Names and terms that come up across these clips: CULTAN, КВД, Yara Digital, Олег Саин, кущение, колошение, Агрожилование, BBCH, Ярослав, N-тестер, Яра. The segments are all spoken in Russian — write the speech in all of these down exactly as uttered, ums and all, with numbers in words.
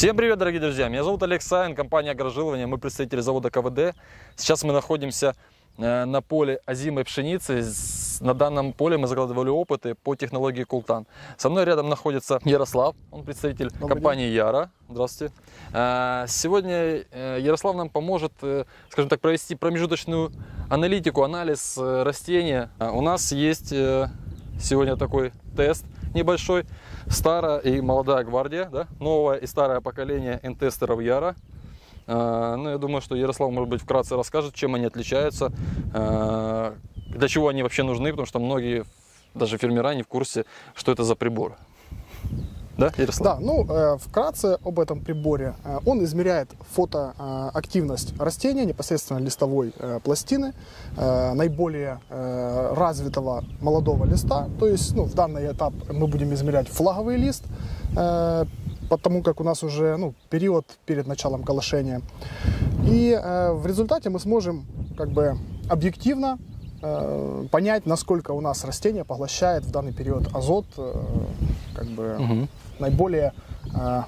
Всем привет, дорогие друзья! Меня зовут Олег Саин, компания «Агрожилование». Мы представители завода КВД. Сейчас мы находимся на поле озимой пшеницы. На данном поле мы закладывали опыты по технологии CULTAN. Со мной рядом находится Ярослав, он представитель Добрый компании день. Яра. Здравствуйте. Сегодня Ярослав нам поможет, скажем так, провести промежуточную аналитику, анализ растения. У нас есть сегодня такой тест небольшой. Старая и молодая гвардия, да? Новое и старое поколение Н-тестеров Яра. Э, ну, я думаю, что Ярослав, может быть, вкратце расскажет, чем они отличаются, э, для чего они вообще нужны, потому что многие, даже фермера, не в курсе, что это за прибор. Да, Ярослав? Да, ну, э, вкратце об этом приборе. Он измеряет фотоактивность растения, непосредственно листовой э, пластины, э, наиболее э, развитого молодого листа. То есть, ну, в данный этап мы будем измерять флаговый лист, э, потому как у нас уже ну, период перед началом колошения. И э, в результате мы сможем как бы объективно э, понять, насколько у нас растение поглощает в данный период азот, э, как бы угу. наиболее э,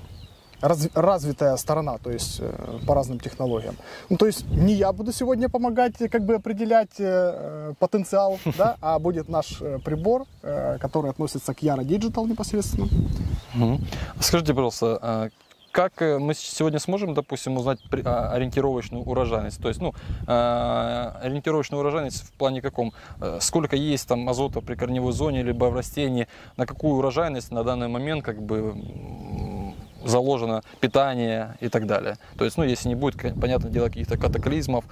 разв, развитая сторона, то есть э, по разным технологиям. Ну, то есть не я буду сегодня помогать как бы определять э, потенциал, да, а будет наш э, прибор, э, который относится к Yara Digital непосредственно. Угу. Скажите, пожалуйста, как мы сегодня сможем, допустим, узнать ориентировочную урожайность? То есть, ну, ориентировочную урожайность в плане каком? Сколько есть там азота при корневой зоне, либо в растении? На какую урожайность на данный момент как бы заложено питание и так далее? То есть, ну, если не будет, понятное дело, каких-то катаклизмов,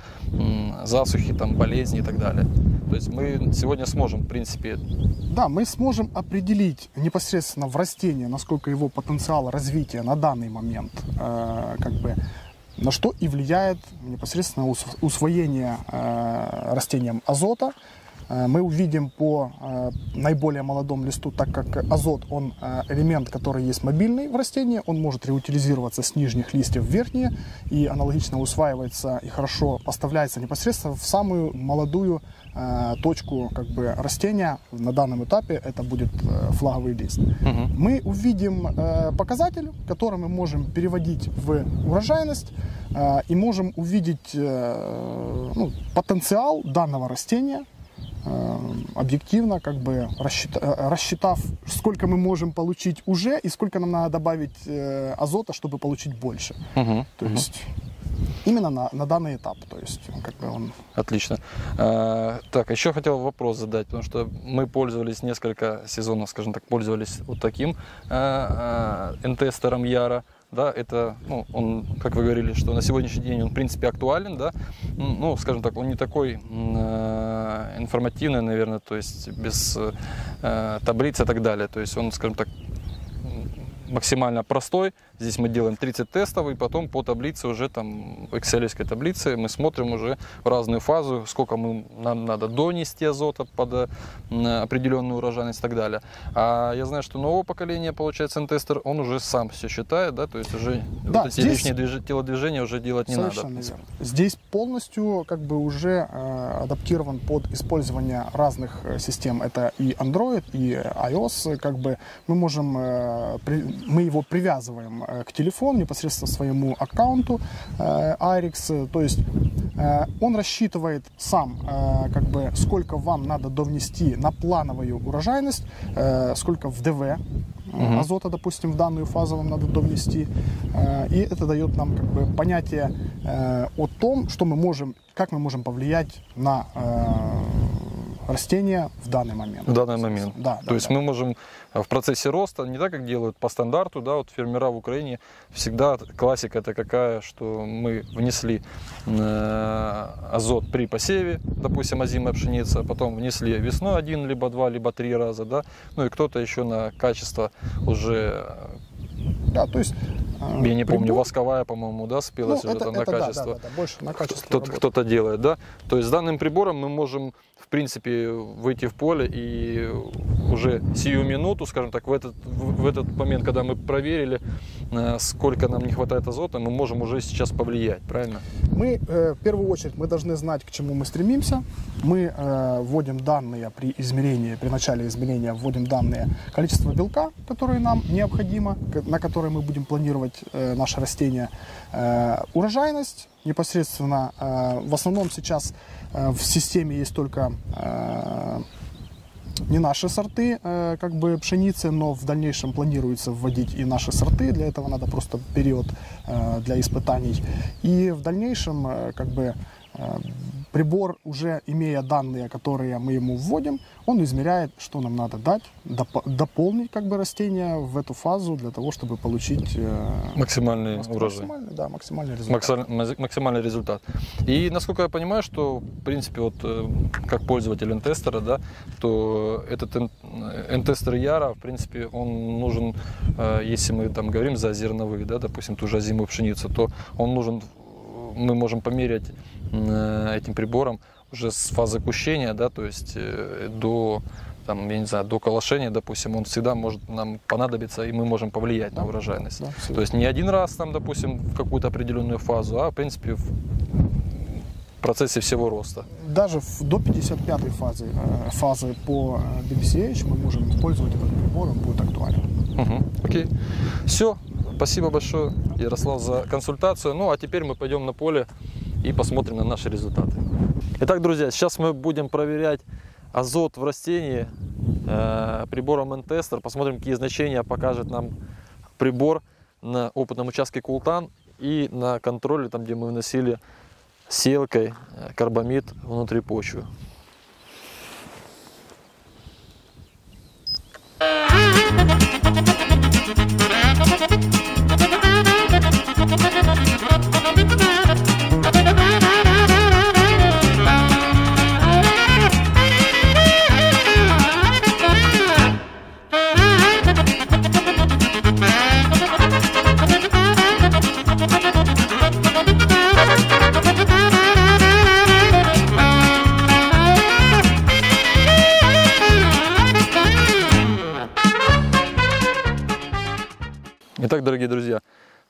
засухи, там, болезней и так далее. То есть мы сегодня сможем, в принципе... Да, мы сможем определить непосредственно в растении, насколько его потенциал развития на данный момент, э, как бы, на что и влияет непосредственно усвоение э, растением азота. Э, мы увидим по э, наиболее молодому листу, так как азот, он э, элемент, который есть мобильный в растении, он может реутилизироваться с нижних листьев в верхние и аналогично усваивается и хорошо поставляется непосредственно в самую молодую точку как бы растения. На данном этапе это будет флаговый лист. Угу. Мы увидим э, показатель, который мы можем переводить в урожайность э, и можем увидеть э, ну, потенциал данного растения э, объективно, как бы рассчитав, рассчитав, сколько мы можем получить уже и сколько нам надо добавить э, азота, чтобы получить больше. Угу. То угу. есть именно на, на данный этап, то есть как бы он... Отлично. А, так, еще хотел вопрос задать, потому что мы пользовались несколько сезонов, скажем так, пользовались вот таким а, а, Н-тестером Яра, да, это, ну, он, как вы говорили, что на сегодняшний день он, в принципе, актуален, да, ну, скажем так, он не такой а, информативный, наверное, то есть без а, таблиц и так далее, то есть он, скажем так, максимально простой. Здесь мы делаем тридцать тестов, и потом по таблице уже там экселевской таблице мы смотрим уже в разную фазу, сколько мы, нам надо донести азота под определенную урожайность и так далее. А я знаю, что нового поколения, получается, Н-тестер, он уже сам все считает, да, то есть уже да, вот эти здесь... лишние движ... телодвижения уже делать не Совершенно надо. Верно. Здесь полностью как бы уже э, адаптирован под использование разных систем. Это и Android, и iOS, как бы мы можем э, при... мы его привязываем к телефону, непосредственно своему аккаунту э, арикс. То есть э, он рассчитывает сам, э, как бы, сколько вам надо довнести на плановую урожайность, э, сколько в ДВ угу. азота, допустим, в данную фазу вам надо довнести. Э, и это дает нам как бы понятие э, о том, что мы можем, как мы можем повлиять на э, растения в данный момент. В данный момент. Да, То да, есть да. мы можем в процессе роста, не так, как делают по стандарту, да, вот фермера в Украине всегда классика это какая, что мы внесли э, азот при посеве, допустим, озимая пшеница, потом внесли весной один, либо два, либо три раза, да, ну и кто-то еще на качество уже... Да, то есть, э, я не помню, прибор... восковая, по-моему, да, спелась ну, это, это на это качество. Да, да, да, больше на качество кто-то делает, да. То есть с данным прибором мы можем, в принципе, выйти в поле и уже сию минуту, скажем так, в этот, в этот момент, когда мы проверили, сколько нам не хватает азота, мы можем уже сейчас повлиять, правильно? Мы, э, в первую очередь, мы должны знать, к чему мы стремимся. Мы э, вводим данные при измерении, при начале измерения вводим данные количество белка, которое нам необходимо, на которое мы будем планировать увеличивать э, наше растение э, урожайность непосредственно. Э, в основном сейчас э, в системе есть только э, не наши сорты э, как бы пшеницы, но в дальнейшем планируется вводить и наши сорты. Для этого надо просто период э, для испытаний. И в дальнейшем э, как бы э, прибор, уже имея данные, которые мы ему вводим, он измеряет, что нам надо дать, доп- дополнить как бы растение в эту фазу для того, чтобы получить э, максимальный э, урожай. Максимальный, да, максимальный результат. Максим, максимальный результат. И насколько я понимаю, что в принципе вот э, как пользователь N-тестера, да, то этот N-тестер Яра, в принципе, он нужен, э, если мы там говорим за зерновые, да, допустим, ту же озимую пшеницу, то он нужен. Мы можем померять этим прибором уже с фазы кущения, да, то есть до, там, я не знаю, до колошения, допустим, он всегда может нам понадобиться, и мы можем повлиять да, на урожайность. Да, то есть не один раз, там, допустим, в какую-то определенную фазу, а в принципе в процессе всего роста. Даже до пятьдесят пятой фазы, фазы по би би си эйч мы можем пользоваться этим прибором, будет актуален. Угу, окей. Все. Спасибо большое, Ярослав, за консультацию. Ну, а теперь мы пойдем на поле и посмотрим на наши результаты. Итак, друзья, сейчас мы будем проверять азот в растении э, прибором N-тестер. Посмотрим, какие значения покажет нам прибор на опытном участке CULTAN и на контроле, там, где мы вносили сеялкой карбамид внутри почвы. Итак, дорогие друзья,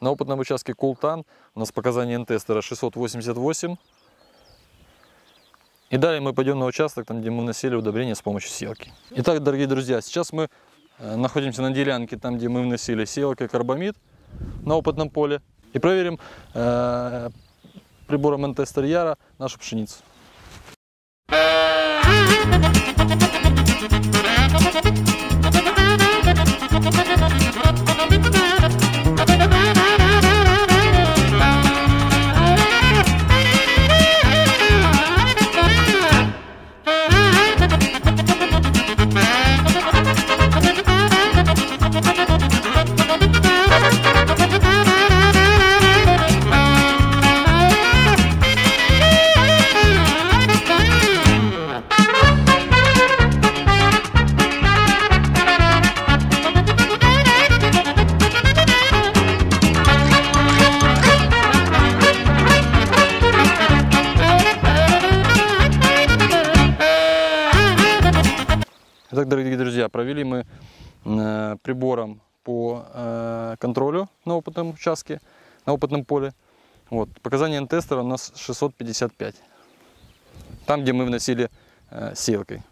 на опытном участке CULTAN у нас показания N-тестера шестьсот восемьдесят восемь. И далее мы пойдем на участок, там, где мы вносили удобрение с помощью сеялки. Итак, дорогие друзья, сейчас мы находимся на делянке, там, где мы вносили сеялкой карбамид на опытном поле. И проверим э, прибором N-тестер Яра нашу пшеницу. Итак, дорогие друзья, провели мы э, прибором по э, контролю на опытном участке, на опытном поле. Вот, показания N-тестера у нас шестьсот пятьдесят пять, там, где мы вносили э, сеялкой.